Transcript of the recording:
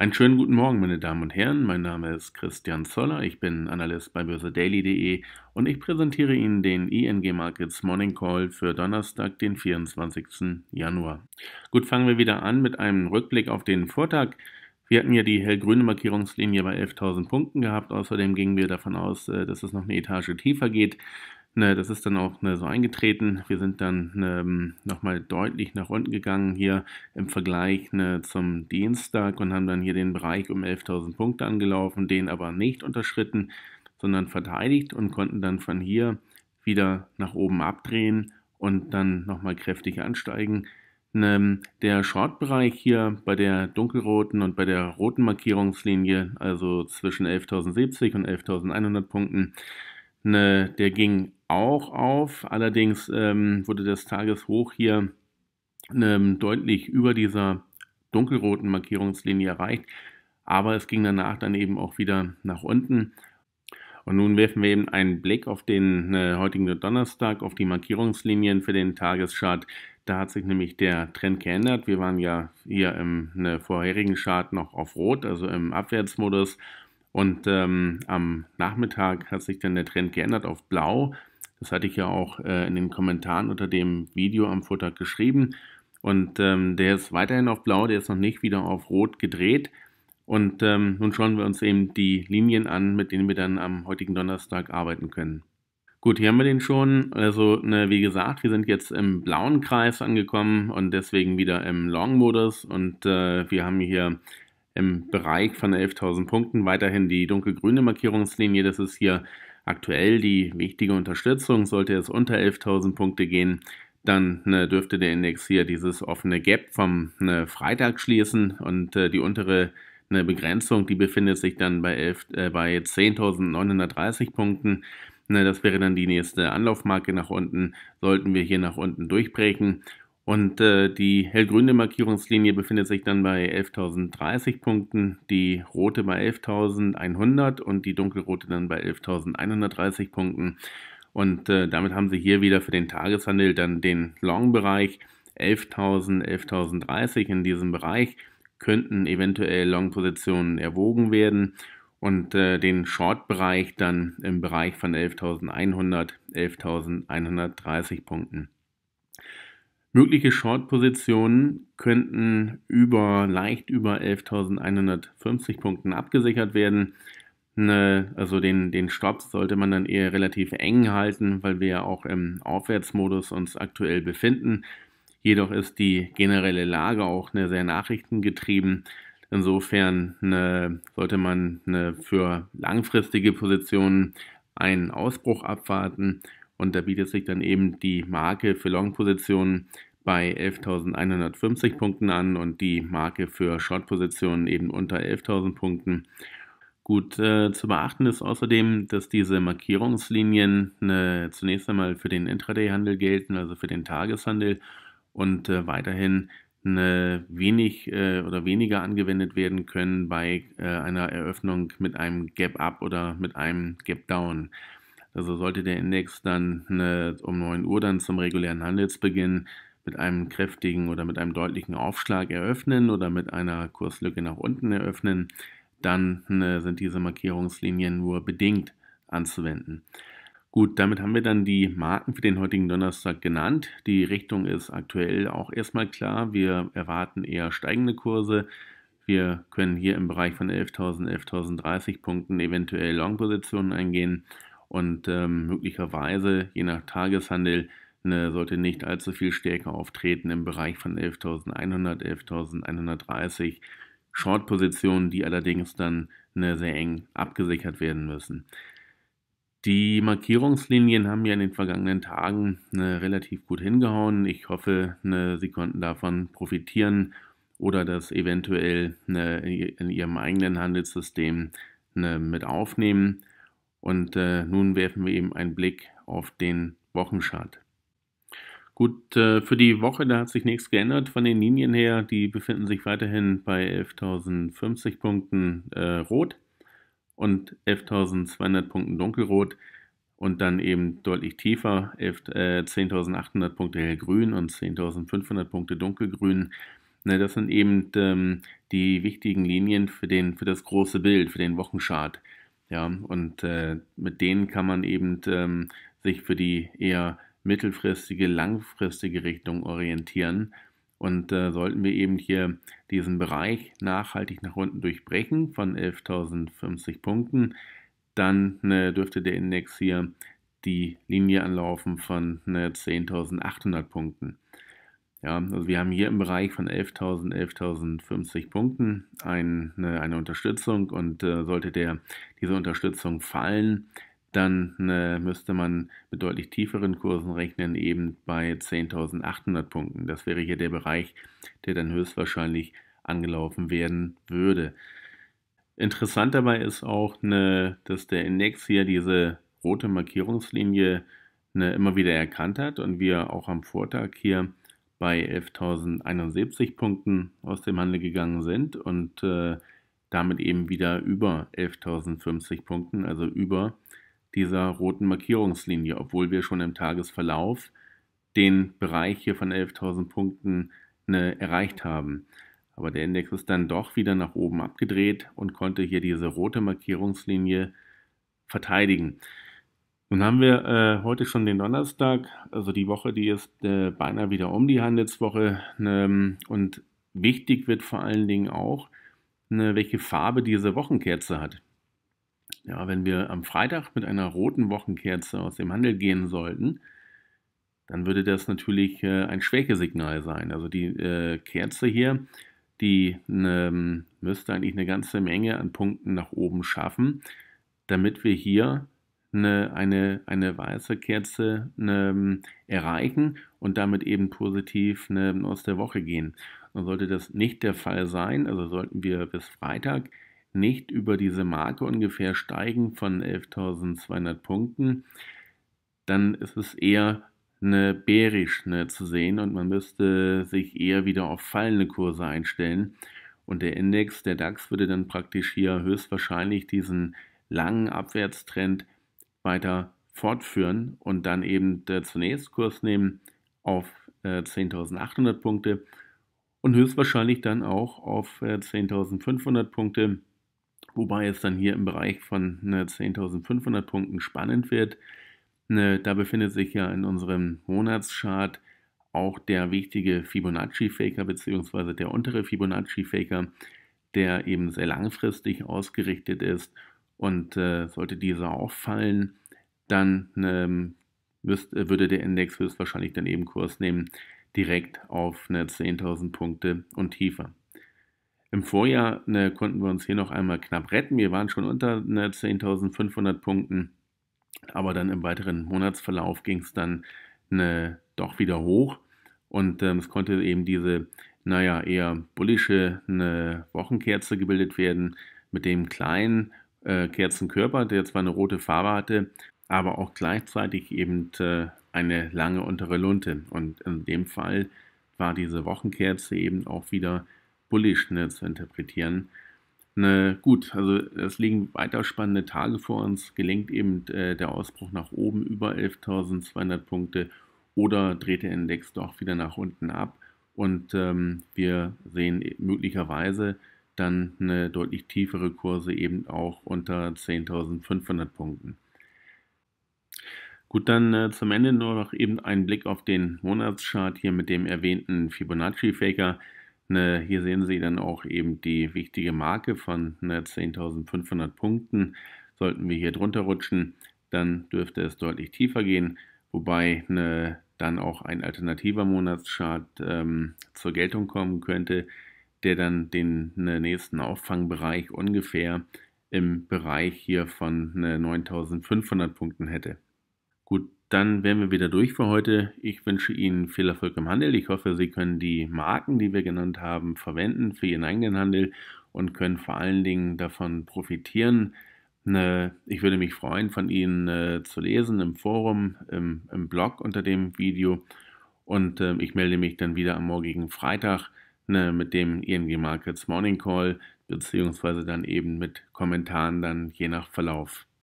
Einen schönen guten Morgen, meine Damen und Herren. Mein Name ist Christian Zoller, ich bin Analyst bei Börse Daily.de und ich präsentiere Ihnen den ING Markets Morning Call für Donnerstag, den 24. Januar. Gut, fangen wir wieder an mit einem Rückblick auf den Vortag. Wir hatten ja die hellgrüne Markierungslinie bei 11.000 Punkten gehabt. Außerdem gingen wir davon aus, dass es noch eine Etage tiefer geht. Das ist dann auch so eingetreten. Wir sind dann nochmal deutlich nach unten gegangen hier im Vergleich zum Dienstag und haben dann hier den Bereich um 11.000 Punkte angelaufen, den aber nicht unterschritten, sondern verteidigt und konnten dann von hier wieder nach oben abdrehen und dann nochmal kräftig ansteigen. Der Short-Bereich hier bei der dunkelroten und bei der roten Markierungslinie, also zwischen 11.070 und 11.100 Punkten, der ging auch auf, allerdings wurde das Tageshoch hier deutlich über dieser dunkelroten Markierungslinie erreicht, aber es ging danach dann eben auch wieder nach unten. Und nun werfen wir eben einen Blick auf den heutigen Donnerstag, auf die Markierungslinien für den Tageschart. Da hat sich nämlich der Trend geändert. Wir waren ja hier im vorherigen Chart noch auf Rot, also im Abwärtsmodus. Und am Nachmittag hat sich dann der Trend geändert auf Blau. Das hatte ich ja auch in den Kommentaren unter dem Video am Vortag geschrieben. Und der ist weiterhin auf Blau, der ist noch nicht wieder auf Rot gedreht. Und nun schauen wir uns eben die Linien an, mit denen wir dann am heutigen Donnerstag arbeiten können. Gut, hier haben wir den schon. Also wie gesagt, wir sind jetzt im blauen Kreis angekommen und deswegen wieder im Long-Modus. Und wir haben hier im Bereich von 11.000 Punkten weiterhin die dunkelgrüne Markierungslinie. Das ist hier aktuell die wichtige Unterstützung. Sollte es unter 11.000 Punkte gehen, dann dürfte der Index hier dieses offene Gap vom Freitag schließen und die untere Begrenzung, die befindet sich dann bei 10.930 Punkten. Das wäre dann die nächste Anlaufmarke nach unten, sollten wir hier nach unten durchbrechen. Und die hellgrüne Markierungslinie befindet sich dann bei 11.030 Punkten, die rote bei 11.100 und die dunkelrote dann bei 11.130 Punkten. Und damit haben Sie hier wieder für den Tageshandel dann den Long-Bereich 11.000, 11.030 in diesem Bereich. Könnten eventuell Long-Positionen erwogen werden und den Short-Bereich dann im Bereich von 11.100, 11.130 Punkten. Mögliche Short-Positionen könnten leicht über 11.150 Punkten abgesichert werden. Also den Stopp sollte man dann eher relativ eng halten, weil wir ja auch im Aufwärtsmodus uns aktuell befinden. Jedoch ist die generelle Lage auch sehr nachrichtengetrieben. Insofern sollte man für langfristige Positionen einen Ausbruch abwarten. Und da bietet sich dann eben die Marke für Long-Positionen bei 11.150 Punkten an und die Marke für Short-Positionen eben unter 11.000 Punkten. Gut zu beachten ist außerdem, dass diese Markierungslinien zunächst einmal für den Intraday-Handel gelten, also für den Tageshandel, und weiterhin weniger angewendet werden können bei einer Eröffnung mit einem Gap-Up oder mit einem Gap-Down. Also sollte der Index dann um 9 Uhr dann zum regulären Handelsbeginn mit einem kräftigen oder mit einem deutlichen Aufschlag eröffnen oder mit einer Kurslücke nach unten eröffnen, dann sind diese Markierungslinien nur bedingt anzuwenden. Gut, damit haben wir dann die Marken für den heutigen Donnerstag genannt. Die Richtung ist aktuell auch erstmal klar. Wir erwarten eher steigende Kurse. Wir können hier im Bereich von 11.000, 11.030 Punkten eventuell Long-Positionen eingehen. Und möglicherweise, je nach Tageshandel, sollte nicht allzu viel Stärke auftreten im Bereich von 11.100, 11.130 Short-Positionen, die allerdings dann sehr eng abgesichert werden müssen. Die Markierungslinien haben ja in den vergangenen Tagen relativ gut hingehauen. Ich hoffe, Sie konnten davon profitieren oder das eventuell in Ihrem eigenen Handelssystem mit aufnehmen. Und nun werfen wir eben einen Blick auf den Wochenchart. Gut, für die Woche, da hat sich nichts geändert von den Linien her. Die befinden sich weiterhin bei 11.050 Punkten rot und 11.200 Punkten dunkelrot und dann eben deutlich tiefer 10.800 Punkte hellgrün und 10.500 Punkte dunkelgrün. Das sind eben die wichtigen Linien für das große Bild, für den Wochenchart. Ja, und mit denen kann man eben sich für die eher mittelfristige, langfristige Richtung orientieren. Und sollten wir eben hier diesen Bereich nachhaltig nach unten durchbrechen von 11.050 Punkten, dann dürfte der Index hier die Linie anlaufen von 10.800 Punkten. Ja, also wir haben hier im Bereich von 11.000, 11.050 Punkten eine Unterstützung, und sollte diese Unterstützung fallen, dann müsste man mit deutlich tieferen Kursen rechnen, eben bei 10.800 Punkten. Das wäre hier der Bereich, der dann höchstwahrscheinlich angelaufen werden würde. Interessant dabei ist auch, dass der Index hier diese rote Markierungslinie immer wieder erkannt hat und wir auch am Vortag hier bei 11.071 Punkten aus dem Handel gegangen sind und damit eben wieder über 11.050 Punkten, also über dieser roten Markierungslinie, obwohl wir schon im Tagesverlauf den Bereich hier von 11.000 Punkten erreicht haben. Aber der Index ist dann doch wieder nach oben abgedreht und konnte hier diese rote Markierungslinie verteidigen. Nun haben wir heute schon den Donnerstag, also die Woche, die ist beinahe wieder um die Handelswoche. Und wichtig wird vor allen Dingen auch, welche Farbe diese Wochenkerze hat. Ja, wenn wir am Freitag mit einer roten Wochenkerze aus dem Handel gehen sollten, dann würde das natürlich ein Schwächesignal sein. Also die Kerze hier, die müsste eigentlich eine ganze Menge an Punkten nach oben schaffen, damit wir hier eine weiße Kerze erreichen und damit eben positiv aus der Woche gehen. Und sollte das nicht der Fall sein, also sollten wir bis Freitag nicht über diese Marke ungefähr steigen von 11.200 Punkten, dann ist es eher bärisch zu sehen und man müsste sich eher wieder auf fallende Kurse einstellen. Und der Index, der DAX, würde dann praktisch hier höchstwahrscheinlich diesen langen Abwärtstrend weiter fortführen und dann eben zunächst Kurs nehmen auf 10.800 Punkte und höchstwahrscheinlich dann auch auf 10.500 Punkte. Wobei es dann hier im Bereich von 10.500 Punkten spannend wird. Da befindet sich ja in unserem Monatschart auch der wichtige Fibonacci-Faker bzw. der untere Fibonacci-Faker, der eben sehr langfristig ausgerichtet ist. Und sollte dieser auch fallen, dann würde der Index höchstwahrscheinlich dann eben Kurs nehmen, direkt auf 10.000 Punkte und tiefer. Im Vorjahr konnten wir uns hier noch einmal knapp retten. Wir waren schon unter 10.500 Punkten, aber dann im weiteren Monatsverlauf ging es dann doch wieder hoch. Und es konnte eben diese, naja, eher bullische Wochenkerze gebildet werden mit dem kleinen Kerzenkörper, der zwar eine rote Farbe hatte, aber auch gleichzeitig eben eine lange untere Lunte. Und in dem Fall war diese Wochenkerze eben auch wieder bullish zu interpretieren. Gut, also es liegen weiter spannende Tage vor uns. Gelingt eben der Ausbruch nach oben über 11.200 Punkte oder dreht der Index doch wieder nach unten ab? Und wir sehen möglicherweise dann deutlich tiefere Kurse eben auch unter 10.500 Punkten. Gut, dann zum Ende nur noch eben einen Blick auf den Monatschart hier mit dem erwähnten Fibonacci-Faker. Hier sehen Sie dann auch eben die wichtige Marke von 10.500 Punkten. Sollten wir hier drunter rutschen, dann dürfte es deutlich tiefer gehen, wobei dann auch ein alternativer Monatschart zur Geltung kommen könnte, der dann den nächsten Auffangbereich ungefähr im Bereich hier von 9.500 Punkten hätte. Gut, dann wären wir wieder durch für heute. Ich wünsche Ihnen viel Erfolg im Handel. Ich hoffe, Sie können die Marken, die wir genannt haben, verwenden für Ihren eigenen Handel und können vor allen Dingen davon profitieren. Ich würde mich freuen, von Ihnen zu lesen im Forum, im Blog unter dem Video. Und ich melde mich dann wieder am morgigen Freitag mit dem ING Markets Morning Call beziehungsweise dann eben mit Kommentaren dann je nach Verlauf.